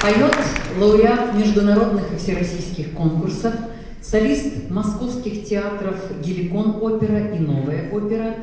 Поет лауреат международных и всероссийских конкурсов, солист московских театров «Геликон-опера» и «Новая опера».